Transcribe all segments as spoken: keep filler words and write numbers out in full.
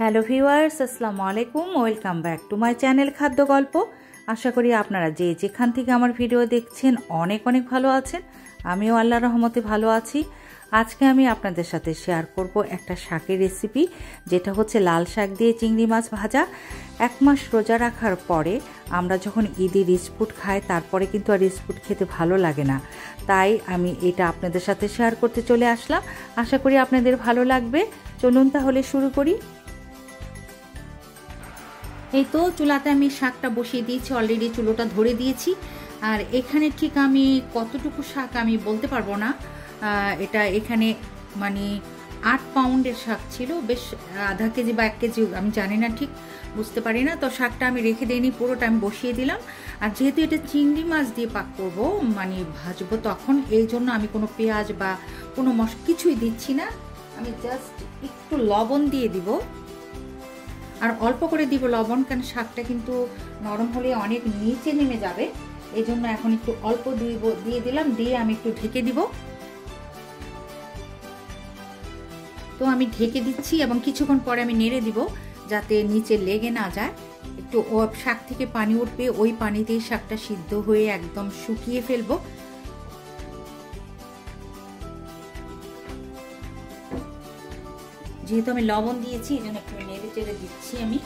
Hello viewers আসসালামু আলাইকুম welcome back to my channel খাদ্য গল্প। आशा करी আপনারা যে যেখান থেকে আমার ভিডিও দেখছেন অনেক অনেক ভালো আছেন। আমিও আল্লাহর রহমতে ভালো আছি। আজকে আমি আপনাদের সাথে শেয়ার করব একটা শাকের রেসিপি, যেটা হচ্ছে লাল শাক দিয়ে চিংড়ি মাছ ভাজা। এক মাস রোজা রাখার পরে আমরা যখন ঈদের রিচপুট খাই তারপরে কিন্তু আর রিচপুট খেতে ভালো লাগে না, তাই আমি এটা আপনাদের সাথে শেয়ার করতে চলে আসলাম। আশা করি আপনাদের ভালো লাগবে। চলুন তাহলে শুরু করি। এই তো চুলাতে আমি শাকটা বসিয়ে দিয়েছি, অলরেডি চুলোটা ধরে দিয়েছি। আর এখানে ঠিক আমি কতটুকু শাক আমি বলতে পারবো না, এটা এখানে মানে আট পাউন্ডের শাক ছিল, বেশ আধা কেজি বা এক কেজি আমি জানি না, ঠিক বুঝতে পারি না। তো শাকটা আমি রেখে দিইনি, পুরোটা আমি বসিয়ে দিলাম। আর যেহেতু এটা চিংড়ি মাছ দিয়ে পাক করব মানে ভাজবো, তখন এই জন্য আমি কোনো পেঁয়াজ বা কোনো মশ কিছুই দিচ্ছি না, আমি জাস্ট একটু লবণ দিয়ে দিব আর অল্প করে দিব লবণ, কারণ শাকটা কিন্তু নরম হলে অনেক নিচে নেমে যাবে, এই জন্য এখন একটু অল্প দিব দিয়ে দিলাম, দিয়ে আমি একটু ঢেকে দিব। তো আমি ঢেকে দিচ্ছি এবং কিছুক্ষণ পরে আমি নেড়ে দিব যাতে নিচে লেগে না যায়। একটু শাক থেকে পানি উঠবে, ওই পানিতেই শাকটা সিদ্ধ হয়ে একদম শুকিয়ে ফেলবো। যেহেতু আমি লবণ দিয়েছি এই জন্য একটু নেড়ে চেড়ে দিচ্ছি আমি।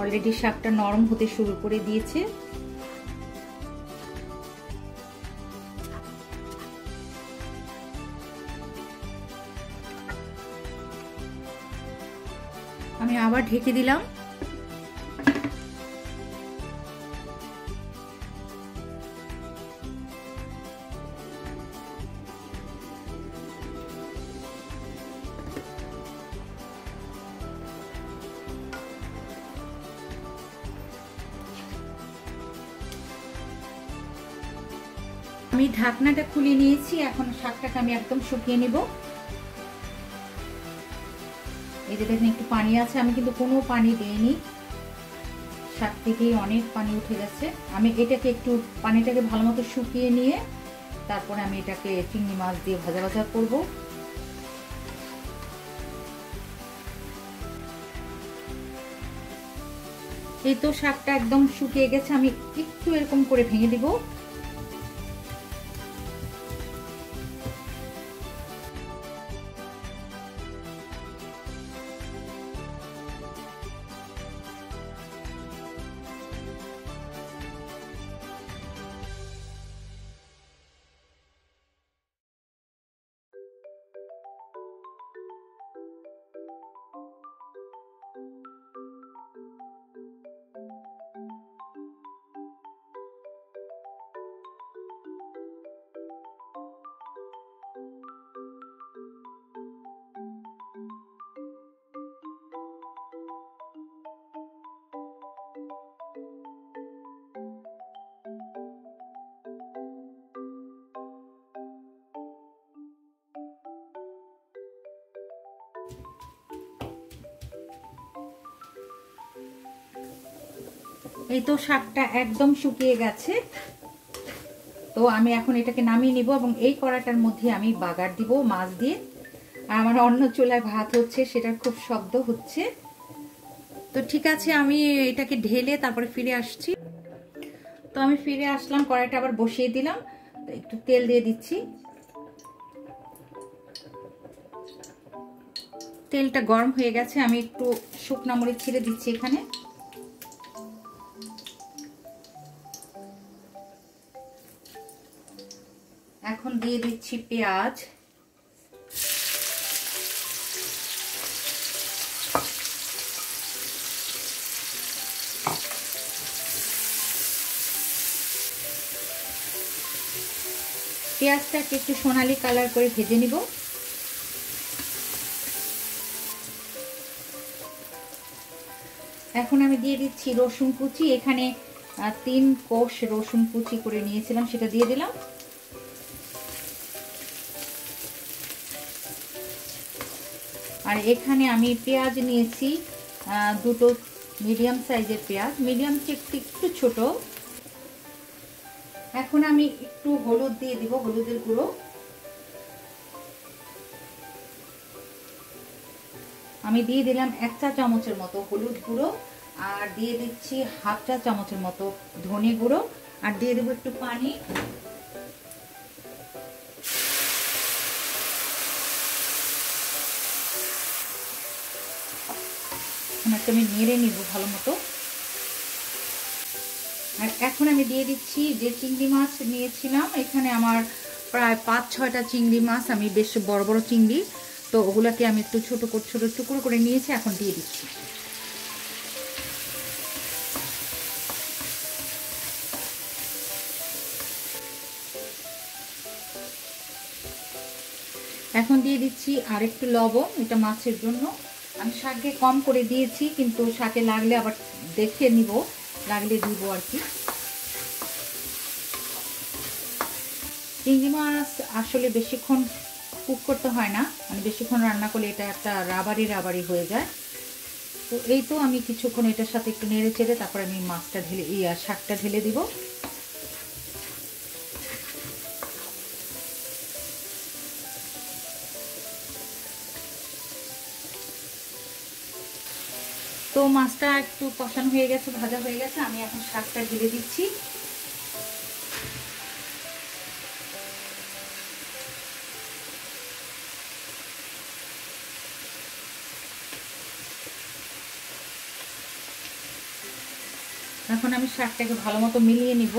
অলরেডি শাকটা নরম হতে শুরু করে দিয়েছে। আমি আবার ঢেকে দিলাম। আমি ঢাকনাটা খুলে নিয়েছি, এখন শাকটাকে আমি একদম শুকিয়ে নেব। এই যে দেখুন একটু পানি আছে, আমি কিন্তু কোনো পানি দিইনি, শাক থেকেই অনেক পানি উঠে গেছে। আমি এটাকে একটু পানিটাকে ভালো মতো শুকিয়ে নিয়ে তারপরে আমি এটাকে চিংড়ি মাছ দিয়ে ভাজা ভাজা করবো। এই তো শাকটা একদম শুকিয়ে গেছে, আমি একটু এরকম করে ভেঙে দিব। এই তো শাকটা একদম শুকিয়ে গেছে, তো আমি এখন এটাকে নামিয়ে নিব। এবং এই কড়াটার মধ্যে আমি বাগার দিব মাছ দিয়ে। আর আমার অন্য চুলায় ভাত হচ্ছে, সেটার খুব শব্দ হচ্ছে। তো ঠিক আছে, আমি এটাকে ঢেলে তারপরে ফিরে আসছি। তো আমি ফিরে আসলাম, কড়াইটা আবার বসিয়ে দিলাম, একটু তেল দিয়ে দিচ্ছি। তেলটা গরম হয়ে গেছে, আমি একটু শুকনো মরিচ ছিঁড়ে দিচ্ছি এখানে। এখন দিয়ে দিচ্ছি পেঁয়াজ, পেঁয়াজটাকে একটু সোনালি কালার করে ভেজে নিব। এখন আমি দিয়ে দিচ্ছি রসুন কুচি, এখানে তিন কোষ রসুন কুচি করে নিয়েছিলাম সেটা দিয়ে দিলাম। আর এখানে আমি পেঁয়াজ নিয়েছি দুটো মিডিয়াম সাইজের পেঁয়াজ, মিডিয়াম চেয়ে একটু ছোট। এখন আমি একটু হলুদ দিয়ে দিব, হলুদের গুঁড়ো। আমি দিয়ে দিলাম এক চা চামচের মতো হলুদ গুঁড়ো, আর দিয়ে দিচ্ছি হাফ চা চামচের মতো ধনে গুঁড়ো, আর দিয়ে দেবো একটু পানি। একটা আমি নেড়ে নিব ভালো মতো। আর এখন আমি দিয়ে দিচ্ছি যে চিংড়ি মাছ নিয়েছিলাম, এখানে আমার প্রায় পাঁচ ছয়টা চিংড়ি মাছ, আমি বেশ বড় বড় চিংড়ি, তো ওগুলাকে আমি একটু ছোট ছোট টুকরো করে নিয়েছি, এখন দিয়ে দিচ্ছি। এখন দিয়ে দিচ্ছি আর একটু লবণ, এটা মাছের জন্য। আমি শাকে কম করে দিয়েছি, কিন্তু শাকে লাগলে আবার দেখে নিব, লাগলে দিব আর কি। চিংড়ি মাছ আসলে বেশিক্ষণ কুক করতে হয় না, মানে বেশিক্ষণ রান্না করলে এটা একটা রাবারি রাবারি হয়ে যায়। তো এই তো আমি কিছুক্ষণ এটার সাথে একটু নেড়ে চেড়ে তারপর আমি মাছটা ঢেলে এই আর শাকটা ঢেলে দিব। তো মাছটা একটু কষানো হয়ে গেছে, ভাজা হয়ে গেছে, আমি এখন শাকটা ঢেলে দিচ্ছি। এখন আমি শাকটাকে ভালো মতো মিলিয়ে নিব।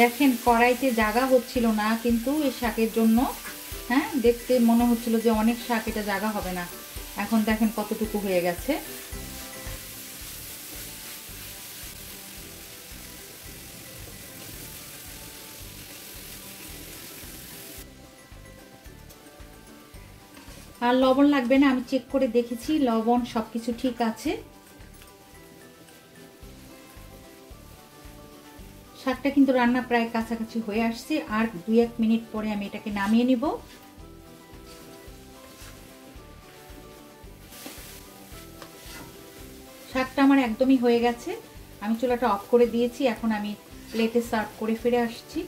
দেখেন কড়াইতে জায়গা হচ্ছিল না কিন্তু এই শাকের জন্য, হ্যাঁ দেখতে মনে হচ্ছিল যে অনেক শাক, এটা জায়গা হবে না। এখন দেখেন কতটুকু হয়ে গেছে। আর লবণ লাগবে না, আমি চেক করে দেখেছি লবণ সবকিছু ঠিক আছে। শাকটা কিন্তু রান্না প্রায় কাছাকাছি হয়ে আসছে, আর দুই এক মিনিট পরে আমি এটাকে নামিয়ে নিব। শাকটা আমার একদমই হয়ে গেছে, আমি চুলাটা অফ করে দিয়েছি। এখন আমি প্লেটে সার্ভ করে ফিরে আসছি।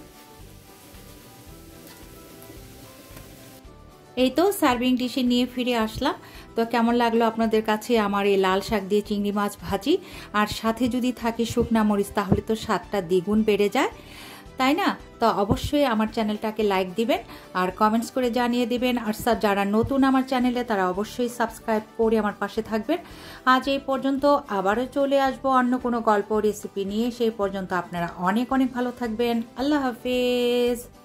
এই তো সার্ভিং ডিশে নিয়ে ফিরে আসলাম। তো কেমন লাগলো আপনাদের কাছে আমার এই লাল শাক দিয়ে চিংড়ি মাছ ভাজি? আর সাথে যদি থাকে শুকনা মরিচ তাহলে তো স্বাদটা দ্বিগুণ বেড়ে যায়, তাই না? তো অবশ্যই আমার চ্যানেলটাকে লাইক দিবেন আর কমেন্টস করে জানিয়ে দিবেন। আর যারা নতুন আমার চ্যানেলে তারা অবশ্যই সাবস্ক্রাইব করে আমার পাশে থাকবেন। আজ এই পর্যন্ত, আবারও চলে আসবো অন্য কোনো গল্প রেসিপি নিয়ে। সেই পর্যন্ত আপনারা অনেক অনেক ভালো থাকবেন। আল্লাহ হাফেজ।